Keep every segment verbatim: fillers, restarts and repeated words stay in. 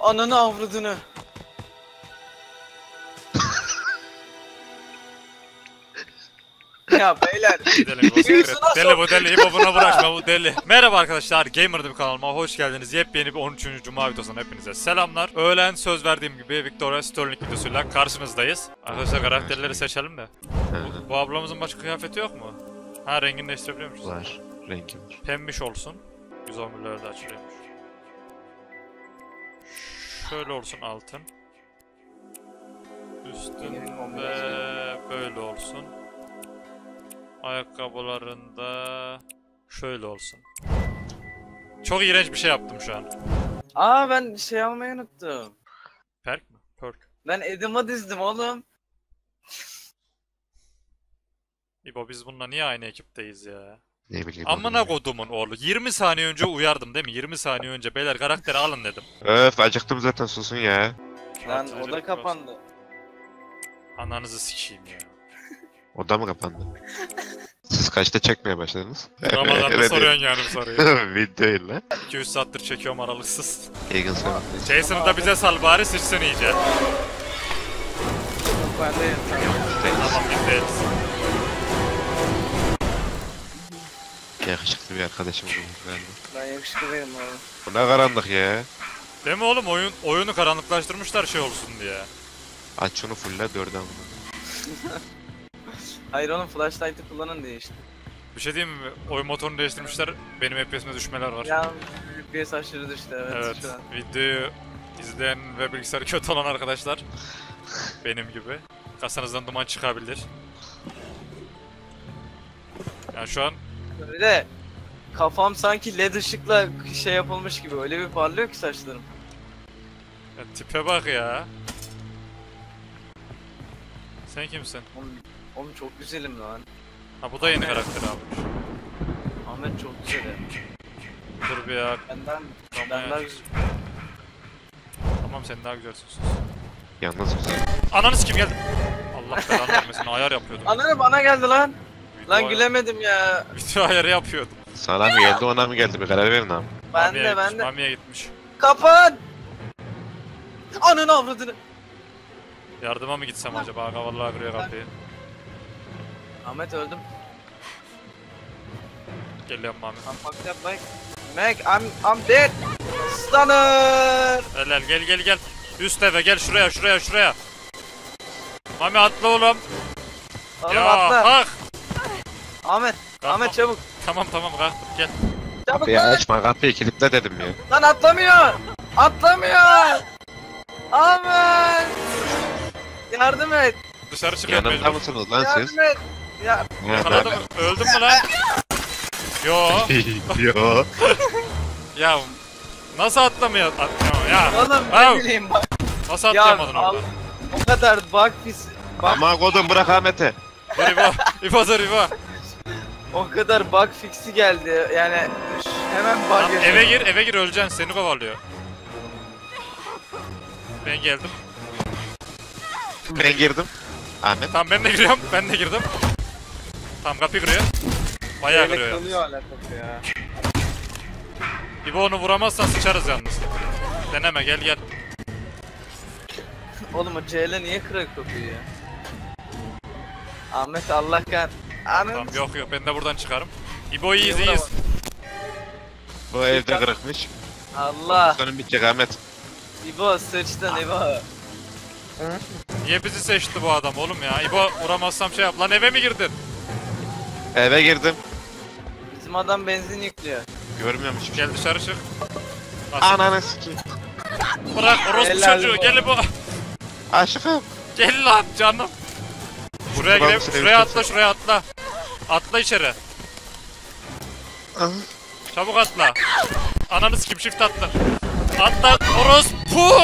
Ananı avradını. Ya beyler. Deli bu deli. İbo buna bırakma bu deli. Merhaba arkadaşlar. Gamer'da bir kanalıma hoş geldiniz. Yepyeni bir on üçüncü Cuma videosundan hepinize selamlar. Öğlen söz verdiğim gibi Victoria Sterling videosuyla karşınızdayız. Arkadaşlar karakterleri seçelim de. Bu, bu ablamızın başka kıyafeti yok mu? Ha rengini değiştirebiliyormuşuz. Var. Rengi var. Pembiş olsun. yüz on birlerde açılıyormuş. Şöyle olsun altın. Üstünde böyle olsun. Ayakkabılarında şöyle olsun. Çok iğrenç bir şey yaptım şu an. Aa ben şey almayı unuttum. Perk mi? Perk. Ben Adam'a dizdim oğlum. İbo biz bununla niye aynı ekipteyiz ya? Ne bileyim. Amına kodumun oğlu. yirmi saniye önce uyardım değil mi? yirmi saniye önce beyler karakteri alın dedim. Öf acıktım zaten susun ya. Lan o da kapandı. Olsun. Ananızı sikeyim ya. Oda mı kapandı? Siz kaçta çekmeye başladınız? Ramazan'da soruyorsun yani bu soruyu. Videoyu lan. iki üç saattir çekiyorum aralıksız. Eagle seven. Jason'ı da bize sal bari sıçsın iyice. Ben de tamam gitti. Yakışıklı bir arkadaşım bu. Ben yakışıklı benim abi. Bu ne karanlık ya. Değil mi oğlum oyun, oyunu karanlıklaştırmışlar şey olsun diye. Aç şunu fulle dörden bunu. Hayır onun flashlight'ı kullanın diye işte. Bir şey diyeyim mi? Oyun motorunu değiştirmişler, benim F P S'ime düşmeler var. Ya F P S aşırı düştü evet, evet şu an. Videoyu izleyen ve bilgisayarı kötü olan arkadaşlar, benim gibi, kasanızdan duman çıkabilir. Yani şu an... Öyle, kafam sanki led ışıkla şey yapılmış gibi, öyle bir parlıyor ki saçlarım. Ya tipe bak ya. Sen kimsin? Oğlum çok güzelim lan. Ha bu da yeni karakter abi. Ahmet çok güzel. Dur bir ya. Benden, benden daha güzel. Tamam sen daha güzelsin sus. Yalnız güzel. Ananız kim geldi? Allah belanı vermesin ayar yapıyordum. Ananı bana geldi lan. Video lan ayar. Gülemedim ya. Bütün ayarı yapıyordum. Sana mı geldi ona mı geldi bir karar verin abi. Ben de gitmiş, ben de. Mami'ye gitmiş. Kapan! Ananı avradını. Yardıma mı gitsem acaba? Aga vallahi kırıyor kapıyı. Ahmet öldüm. Geliyorum Ahmet. I'm fucked up like. Meg, I'm, I'm dead. Stunner. Helal gel gel gel. Üst eve gel şuraya şuraya şuraya. Mami atla oğlum. Oğlum ya, atla. Kalk. Ahmet, kalk, Ahmet çabuk. Tamam tamam kalktım gel. Çabuk kapıyı lan. Açma kapıyı kilitle dedim ya. Lan atlamıyor. Atlamıyor. Ahmet. Yardım et. Dışarı çıkıyor mecbur. Yanımda mısınız lan yardım siz? Et. Ya. Yakaladım. Öldüm mü lan? Yo. Yo. Ya nasıl atlamıyor? Atlamıyor ya. Oğlum ben bileyim bak. Nasıl atlayamadın orada? O kadar bak pis. Ama kodum bırak Ahmet'i. Dur İbo. İbo dur İbo. O kadar bug fix'i geldi yani hemen bug yapıyor. Eve gir eve gir öleceksin seni kovalıyor. Ben geldim. Ben girdim. Ahmet. Tamam ben de giriyorum. Ben de girdim. Tamam kapıyı kırıyor. Bayağı kırıyor yalnız. Ya. İbo onu vuramazsan sıçarız yalnız. Deneme gel gel. Oğlum o C L niye kırıyor kapıyı ya? Ahmet Allah kah... Ahmet. Tamam yok yok ben de buradan çıkarım. İbo iyiyiz iyiyiz. Bu evde kırıkmış. Allah. Sonun bitecek Ahmet. İbo sıçtın İbo. Hı? Niye bizi seçti bu adam oğlum ya? İbo vuramazsam şey yap. Lan eve mi girdin? Eve girdim. Bizim adam benzin yüklüyor. Görmüyorum hiç. Gel dışarı çık. Ananı sikeyim. Bırak orospu çocuğu gel bu. Aşkım. Gel lan canım. Buraya girelim. Şuraya atla şuraya atla. Atla içeri. Çabuk atla. Ananı sikeyim shift atla. Atla orospu.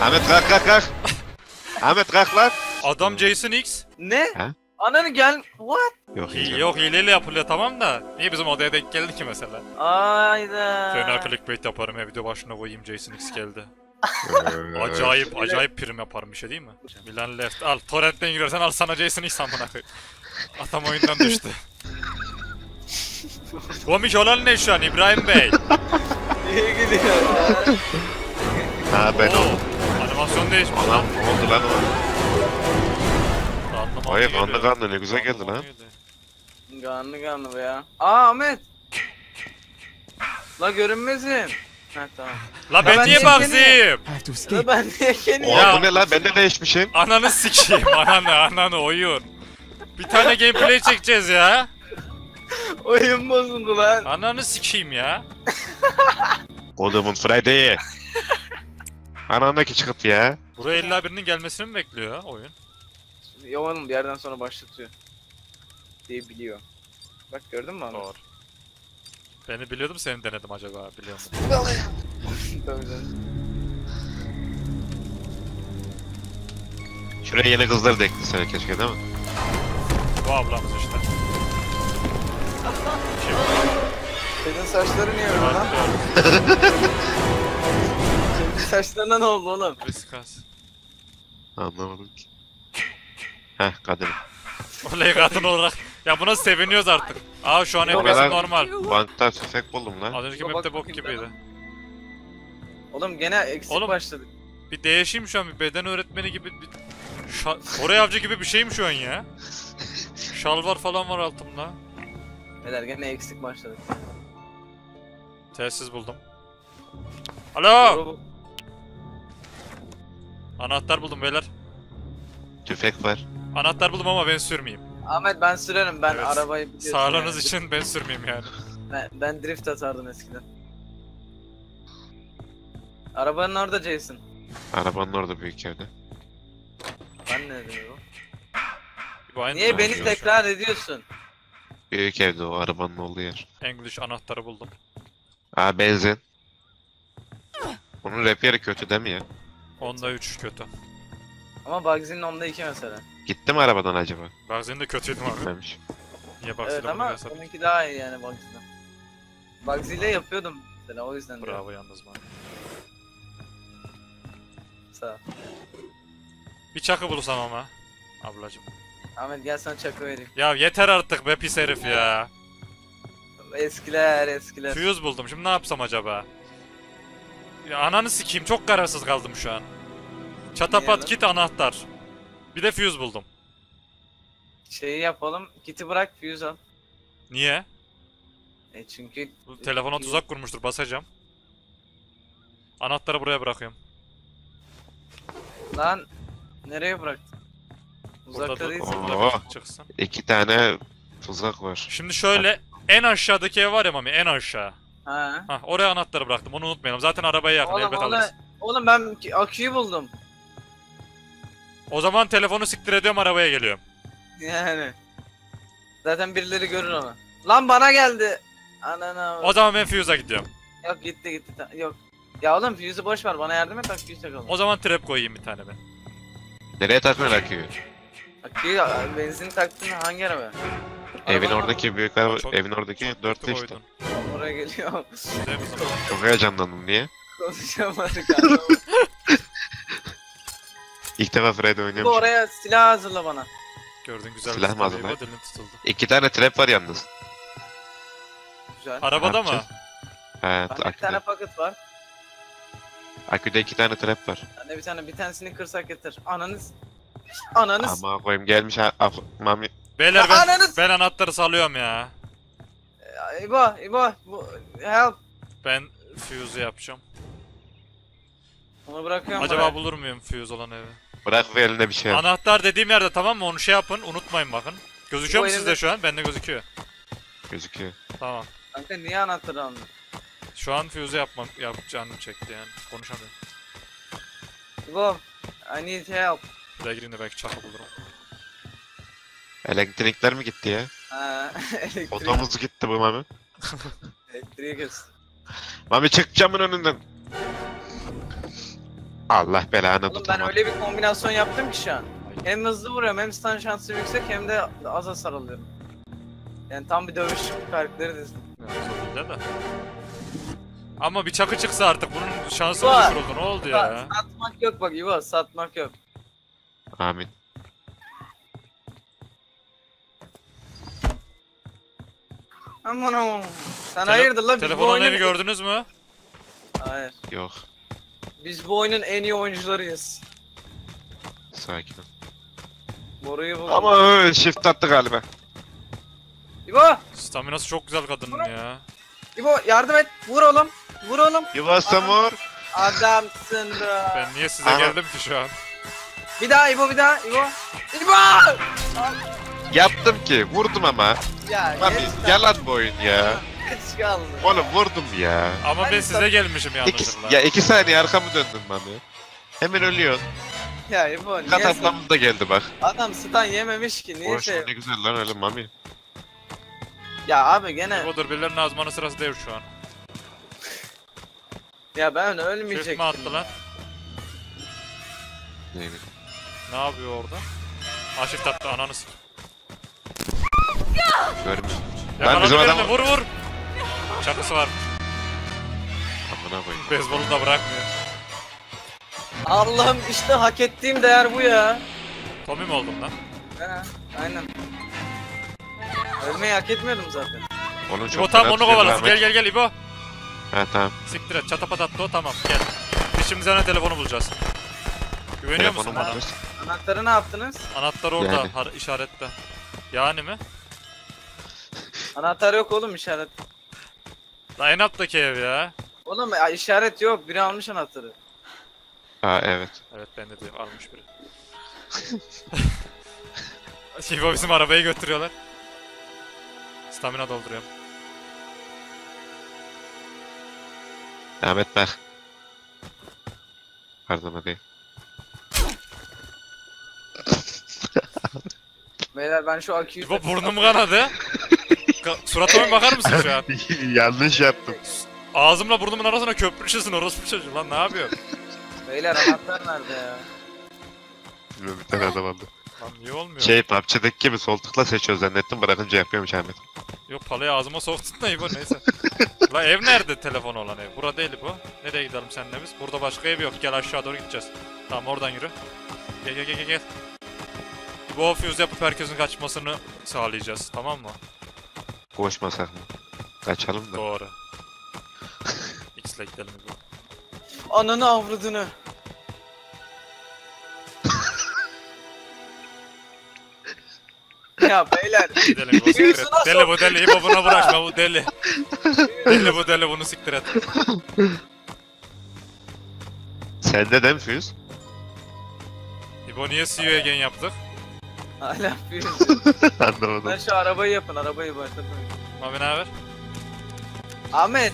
Ahmet kalk kalk kalk. Ahmet kalk lan. Adam Jason X. Ne? Ha? Ananı gel. What? Yok hileyle yok, yapılıyor tamam da. Niye bizim odaya denk geldi ki mesela? Ayda. Fena clickbait yaparım ya video başına koyayım Jason X geldi. Acayip acayip prim yaparım bir şey değil mi? Milan left al torrentten girersen al sana Jason X amına koyayım. Adam oyundan düştü. Komik olan ne şu an İbrahim Bey? İyi gidiyor. Ha ben Oo, oldum. Animasyon değişmiş. Anam ne oldu lan o? Hayır kanlı kanlı ne güzel geldi lan. Kanlı kanlı be ya. Aa Ahmet. La görünmezim. Ha tamam. La ben niye bakayım? La ben niye kendim? Oğlum ne la ben de değişmişim. Ananı sikeyim ananı ananı oyun. Bir tane gameplay çekeceğiz ya. Oyun bozuldu lan. Ananı sikeyim ya. Kodumun Freddy'yi. Anandaki çıkıp ya. Buraya elli birinin gelmesini mi bekliyor oyun? Yalanım bir yerden sonra başlatıyor. Diye biliyor. Bak gördün mü Ahmet? Doğru. Beni biliyordum seni denedim acaba biliyor musun? Şuraya yeni kızlar da ekti seni keşke değil mi? Bu ablamız işte. Kim? Senin saçları niye öyle lan? Senin saçlarına ne oldu oğlum? Riskas. Anlamadım ki. Heh kadın. Oley kadın olarak. Ya buna seviniyoruz artık. Aa şu an hepimiz normal. Bankta tüfek buldum lan. Az önceki map'te bok gibiydi. Oğlum gene eksik oğlum, başladık. Bir değişeyim şu an bir beden öğretmeni gibi bir... Koray avcı gibi bir şeyim şu an ya. Şalvar falan var altımda. Beyler gene eksik başladık. Telsiz buldum. Alo! Anahtar buldum beyler. Tüfek var. Anahtar buldum ama ben sürmeyeyim. Ahmet ben sürerim ben evet. Arabayı biliyorsun. Sağlığınız yani. için ben sürmeyeyim yani. Ben, ben drift atardım eskiden. Arabanın orada Jason. Arabanın orada büyük yerde. Ben ne diyorum? Niye beni tekrar ediyorsun? Büyük evde o arabanın olduğu yer. English anahtarı buldum. Aa benzin. Bunun reperi kötü değil mi ya? Onda üç kötü. Ama Bugsy'nin onda iki mesela. Gitti mi arabadan acaba? Bugsy'nin de kötüydü abi. Gitmemiş. Niye Bugsy'de evet, bunu ama hesap? Onunki daha iyi yani Bugsy'den. Bugsy'yle yapıyordum mesela o yüzden. Bravo diyorum. Yalnız bana. Sağ ol. Bir çakı bulursam ama. Ablacım. Ahmet gel sana çakı vereyim. Ya yeter artık be pis herif ya. Eskiler eskiler. Fuse buldum şimdi ne yapsam acaba? Ya ananı sikeyim çok kararsız kaldım şu an. Çatapat kit anahtar. Bir de fuse buldum. Şeyi yapalım, kiti bırak fuse al. Niye? E çünkü... Telefona tuzak kurmuştur, basacağım. Anahtarı buraya bırakıyorum. Lan, nereye bıraktın? Uzakta değilsin. Çıksın. İki tane tuzak var. Şimdi şöyle, en aşağıdaki ev var ya Mami, en aşağı. Ha. Hah, oraya anahtarı bıraktım, onu unutmayalım. Zaten arabaya yakın, elbet alırız. Oğlum ben aküyü buldum. O zaman telefonu siktir ediyorum arabaya geliyorum. Yani. Zaten birileri görür onu. Lan bana geldi. Anana. O zaman ben fuse'a gidiyorum. Yok gitti gitti. Yok. Ya oğlum fuse'u boş ver bana yardım et aküyü takalım. O zaman trap koyayım bir tane ben. Nereye takmıyorsun aküyü? Aküyü benzin taktın hangi araba? Evin oradaki büyük araba, çok, evin oradaki dörtte işte. Oraya geliyorum. Çok heyecanlandım niye? Konuşamadık galiba. İlk defa Freddy oynuyormuş. Oraya silah hazırla bana. Gördün güzel. Silah mı hazırla? İki tane trap var yalnız. Güzel. Arabada mı? Evet. Aküde. Bir tane paket var. Aküde iki tane trap var. Yani bir tane bir tanesini kırsak getir. Ananız. Ananız. Ama koyayım gelmiş Mami. Beyler ben, ananız. Ben anahtarı salıyorum ya. İbo, İbo, help. Ben fuse'u yapacağım. Onu bırakıyorum. Acaba buraya. Bulur muyum fuse olan evi? Bırak ve eline bir şey yap. Anahtar dediğim yerde tamam mı? Onu şey yapın, unutmayın bakın. Gözüküyor bu mu sizde şu an? Bende gözüküyor. Gözüküyor. Tamam. Kanka niye anahtarı aldın? Şu an fuse'u yapmam, yapacağını çekti yani. Konuşamıyorum. Go, I need help. Bir daha gireyim de belki çakı bulurum. Elektrikler mi gitti ya? Haa, elektrik. Otomuz gitti bu Mami. Elektriği göz. Mami çık camın önünden. Allah belanı tutamadım. Ben öyle bir kombinasyon yaptım ki şu an. Hem hızlı vuruyorum hem stun şansı yüksek hem de az hasar alıyorum. Yani tam bir dövüş karakteri dizdim. Öyle de. Ama bir çakı çıksa artık bunun şansı düşür oldu ne oldu ya? Yuva, satmak yok bak Yuva satmak yok. Amin. Aman oğlum. Sen hayırdır la? Telefon oyunu gördünüz mü? Hayır. Yok. Biz bu oyunun en iyi oyuncularıyız. Sakin ol. Boruyu buldum. Ama öyle shift attı galiba. İbo! Staminası çok güzel kadının Vur. ya. İbo yardım et. Vur oğlum. Vur oğlum. İbo Samur. Adamsın da. Ben niye size Aha. geldim ki şu an? Bir daha İbo, bir daha İbo. İbo! Yaptım ki. Vurdum ama. Ya, Lan biz yalan bu oyun ya. Geç kaldı. Oğlum vurdum ya. Ama ben, ben size gelmişim yanlışlıkla. Ya iki saniye arkamı döndüm bana. Hemen ölüyorsun. Ya İbo niye? Kat ablamız da geldi bak. Adam stun yememiş ki niye şey? Ne güzel lan öyle mami. Ya abi gene... İbo'dur birilerinin azmanın sırası değil şu an. Ya ben ölmeyecektim. Şif mi attı lan? Ne bileyim. Ne yapıyor orada? Aşif tattı ananı s***. Görmüyorum. Lan bizim adam... Vur vur! Çakısı var. Amına koyayım. Bezbolu da bırakmıyor. Allah'ım işte hak ettiğim değer bu ya. Tommy mi oldum lan? He aynen. Ölmeyi hak etmiyordum zaten. Oğlum İbo tam onu kovalasın. Gel gel gel İbo. He tamam. Siktir et. Çatapat attı o tamam gel. Biz şimdi sana telefonu bulacağız. Güveniyor telefonu musun bulacağız. bana? Anahtarı ne yaptınız? Anahtar orada yani. işarette. Yani mi? Anahtar yok oğlum işaret. Lan en alttaki ev ya. Oğlum işaret yok. Biri almış anahtarı. Ha evet. Evet ben de diyorum almış biri. İbo bizim arabayı götürüyorlar. Stamina dolduruyorum. Ahmet bak. Pardon hadi. Beyler ben şu aküyü... İbo burnum kanadı. Suratıma bakar mısın şu an? Yanlış yaptım. Ağzımla burnumun arasına köprüşüyorsun orospu çocuğu lan ne yapıyorsun? Beyler anahtar nerede ya? Bir tane adam aldı. Lan niye olmuyor? Şey PUBG'deki gibi sol tıkla seçiyor zannettim bırakınca yapıyormuş Ahmet. Yok palayı ağzıma soktun da İbo neyse. La ev nerede telefonu olan ev? Burada değil bu. Nereye gidelim seninle biz? Burada başka ev yok gel aşağı doğru gideceğiz. Tamam oradan yürü. Gel gel gel gel. İbo füze yapıp herkesin kaçmasını sağlayacağız tamam mı? Koşmasak mı? Kaçalım da. Doğru. X'le gidelim İbo. Ananı avradını. Ya beyler. Deli bu deli, deli bu deli, İbo buna uğraşma bu deli. Deli bu deli, bunu siktir et. Sende de mi füyüz? İbo niye C E O'ya gen yaptık? Hala füyüz. Anlamadım. Ben şu arabayı yapın, arabayı başlatın. Abi ne haber? Ahmet.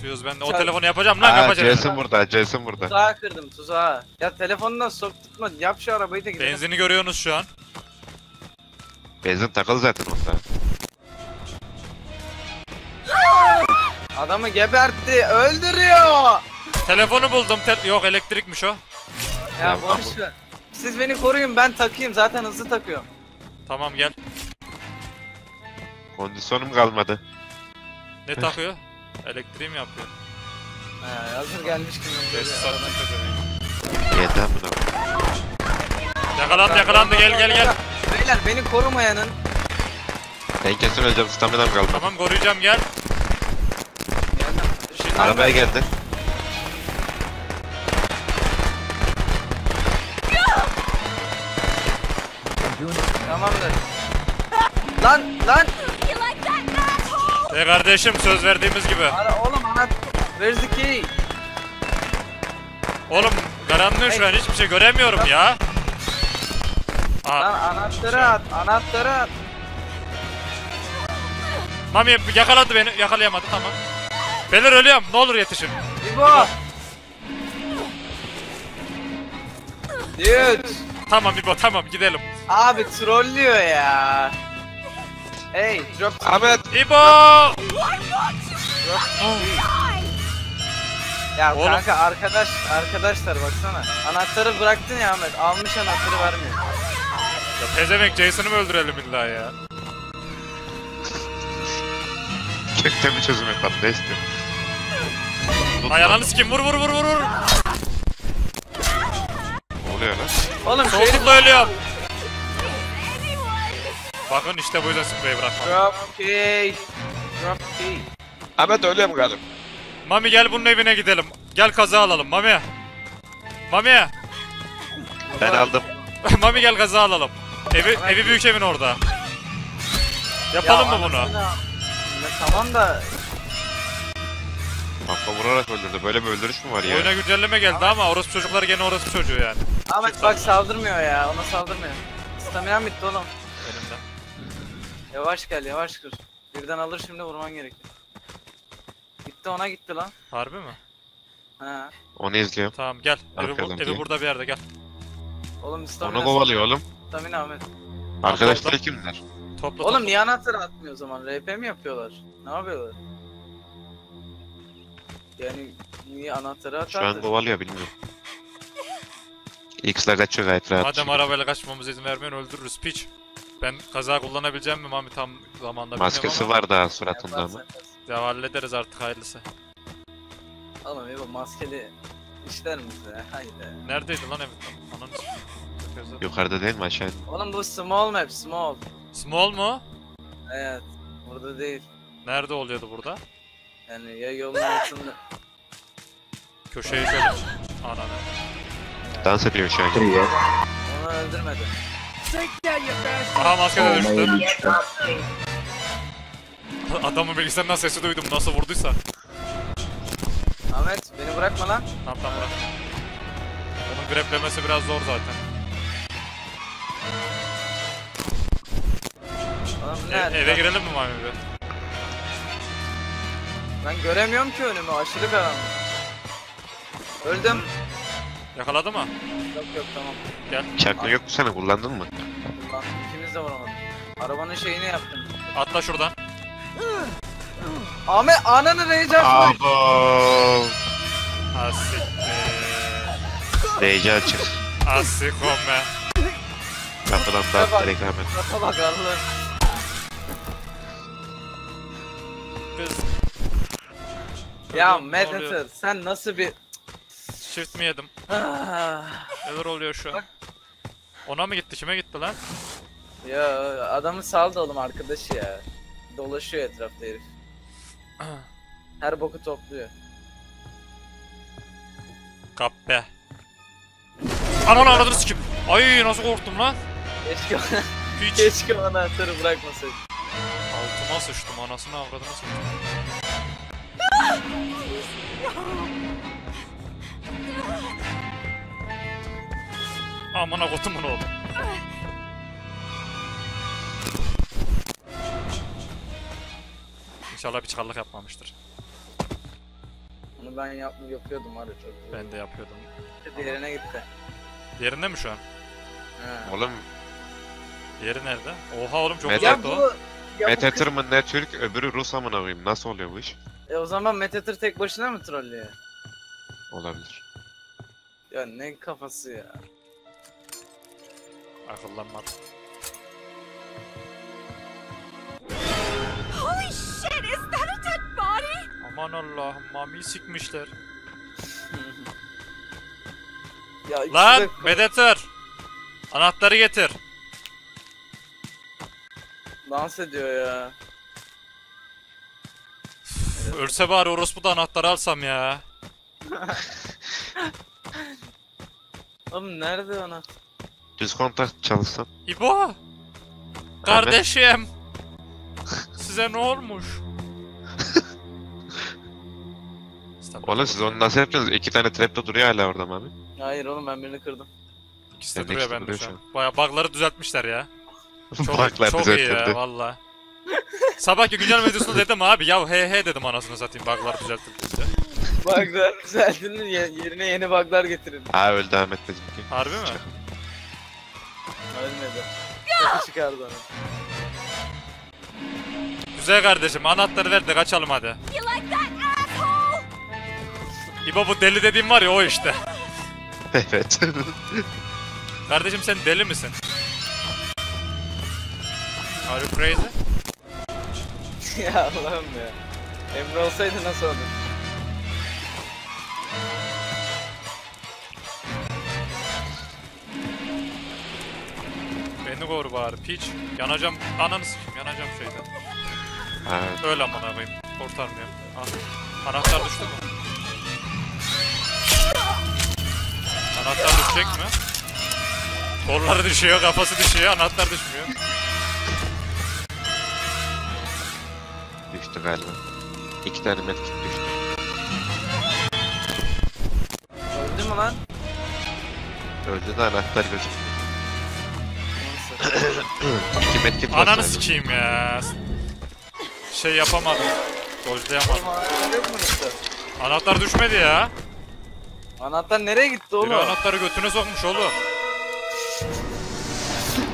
Füyüz ben de o telefonu yapacağım lan kapacağım. Jason burada, Jason burada. Tuzağa kırdım, tuzağa. Ya telefondan sok tutma, yap şu arabayı da gidelim. Benzini görüyorsunuz şu an. Benzin takılı zaten orada. Adamı gebertti, öldürüyor. Telefonu buldum, Te yok elektrikmiş o. Ya, ya boş ver. Siz beni koruyun, ben takayım. Zaten hızlı takıyorum. Tamam gel. Kondisyonum kalmadı. Ne takıyor? Elektriği mi yapıyor? He, hazır gelmiş gibi. Yeter buna. Yakalandı, yakalandı. Gel, gel, gel. Beyler beni korumayanın. Ben kesin öleceğim, staminam kaldı. Tamam koruyacağım gel. Geldim. Arabaya geldi. Tamamdır. Lan lan. Hey kardeşim söz verdiğimiz gibi. Ara oğlum ana. Where's the key? Oğlum karanlık şu an hiçbir şey göremiyorum lan. Ya. Aa, lan anahtarı at, anahtarı at. Mami yakaladı beni, yakalayamadı tamam. Belir ölüyorum, ne olur yetişin. İbo! Dude! Tamam İbo, tamam gidelim. Abi trollüyor ya. Hey, drop... Ahmet! İbo! Ya oğlum. Kanka arkadaş, arkadaşlar baksana. Anahtarı bıraktın ya Ahmet, almış anahtarı vermiyor. Ya pezevenk Jason'ı mı öldürelim illa ya? Kökten bir çözüm et lan ne istiyorsun? Ayağını sikeyim vur vur vur vur vur! Ne oluyor lan? Oğlum soğuklukla ölüyorum! Bakın işte bu yüzden spreyi bırakmadım. Okey! Ahmet öyle mi kardeşim? Mami gel bunun evine gidelim. Gel kaza alalım Mami. Mami. Ben aldım. Mami gel kaza alalım. Evi, evi büyük evin orada. Yapalım ya mı bunu? Ya, tamam da. Bakla vurarak öldürdü. Böyle mi öldürüş mü var ya? Oyuna güncelleme geldi ama, ama orası çocuklar gene orası çocuğu yani. Ahmet Çık bak saldırmıyor ya. Ona saldırmıyor. Staminam bitti oğlum. Elimden. Yavaş gel yavaş kır. Birden alır şimdi, vurman gerekiyor. Gitti ona gitti lan. Harbi mi? He. Onu izliyorum. Tamam gel. Evi, bu, evi burada bir yerde gel. Oğlum stamina. Onu kovalıyor oğlum. Stamina Ahmet. Arkadaşlar kimler? Topla, oğlum topla. Niye anahtarı atmıyor o zaman? R P mi yapıyorlar? Ne yapıyorlar? Yani niye anahtarı atardı? Şu an kovalıyor bilmiyorum. X'lerde çok gayet rahat. Madem arabayla kaçmamıza izin vermiyorsun öldürürüz piç. Ben kaza kullanabileceğim mi Mami tam zamanda? Maskesi ama var daha suratında ama. Ya hallederiz artık hayırlısı. Oğlum Evo maskeli işler mi size? Haydi. Neredeydi lan Evo? Ananı s*****. Yukarıda değil mi aşağıda? Oğlum bu small map small. Small mu? Evet. Burada değil. Nerede oluyordu burada? Yani ya yolun altında. Köşeye şöyle. Ananı. Dans ediyor şu an. Onu öldürmedi. Aha maskede düştüm. Adamın bilgisayarından sesi duydum nasıl vurduysa. Ahmet beni bırakma lan. Tamam tamam bırak. Onun greplemesi biraz zor zaten. E, eve girelim mi Mami be? Ben göremiyorum ki önümü, aşırı karanlık. Öldüm. Yakaladı mı? Yok yok tamam. Gel. Çakma yok mu sana, kullandın mı? Kullandım, ikimiz de vuramadık. Arabanın şeyini yaptım. Atla şuradan. Ahmet ananı rage açmış. Abo. Asik be. Rage açık. Asik olma. Kapıdan da direkt Ahmet. Kafa bak Allah'ım. Kız. Ya Mediter sen nasıl bir... Shift mi yedim? Neler oluyor şu an? Ona mı gitti, kime gitti lan? Ya adamı saldı oğlum arkadaşı ya. Dolaşıyor etrafta herif. Her boku topluyor. Kappe. Ananı aradın sikim. Ay nasıl korktum lan? Keşke ona, keşke ona anahtarı bırakmasaydı. Altıma sıçtım, anasını avradına sıçtım. Amına kotum bunu oğlum. İnşallah bir çıkarlık yapmamıştır. Onu ben yap yapıyordum abi çok. Ben de yapıyordum. Diğerine gitti. Diğerinde mi şu an? He. Oğlum. Diğeri nerede? Oha oğlum çok uzaktı o. Metatür mı ne Türk öbürü Rus amına koyayım. Nasıl oluyor bu iş? E o zaman Metatür tek başına mı trollüyor? Olabilir. Ya ne kafası ya. Akıllanma. Holy shit, is that a dead body? Aman Allah'ım, Mami'yi sikmişler. Ya, lan Metatür! Anahtarı getir. Dans ediyor ya. Ölse bari orospu da anahtarı alsam ya. Oğlum nerede anahtar? Düz kontakt çalışsam. İbo! Kardeşim! Size ne olmuş? Oğlum siz onu nasıl yaptınız? İki tane trap'te duruyor hala orada abi. Hayır oğlum ben birini kırdım. İkisi de duruyor bende şu an. Baya bug'ları düzeltmişler ya. Çok, bug'lar çok iyi ya valla. Sabahki güncel videosunu dedim abi ya he he dedim anasını satayım bug'lar düzeltildi. Bug'lar düzeltildi yerine yeni bug'lar getirildi. Ha öldü Ahmet Bey. Harbi mi? Ölmedi. Kapı çıkardı onu. Güzel kardeşim anahtarı ver de kaçalım hadi. İbo bu deli dediğim var ya o işte. Evet. Kardeşim sen deli misin? Are you crazy? Ya Allah'ım ya. Emre olsaydı nasıl olur? Beni koru bari piç. Yanacağım. Ananı s***im yanacağım şeyden. Evet. Öyle aman abim. Kurtarmıyorum. Anahtar düştü mü? Anahtar düşecek mi? Kolları düşüyor, kafası düşüyor, anahtar düşmüyor. Düştü galiba. İki tane medkit düştü. Öldü mü lan? Öldü de anahtar gözüküyor. İki medkit var. Ananı sikeyim ya. Şey yapamadım. Dojlayamadım. Anahtar düşmedi ya. Anahtar nereye gitti oğlum? Biri anahtarı götüne sokmuş oğlum.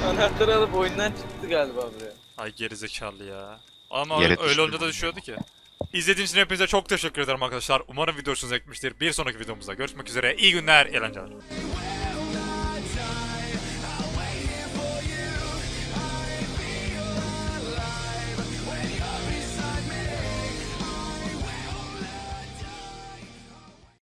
Anahtarı alıp oyundan çıktı galiba buraya. Ay gerizekalı ya. Ama öyle, öyle olunca da düşüyordu ki. İzlediğiniz için hepinize çok teşekkür ederim arkadaşlar. Umarım video hoşunuza gitmiştir. Bir sonraki videomuzda görüşmek üzere. İyi günler, eğlenceler.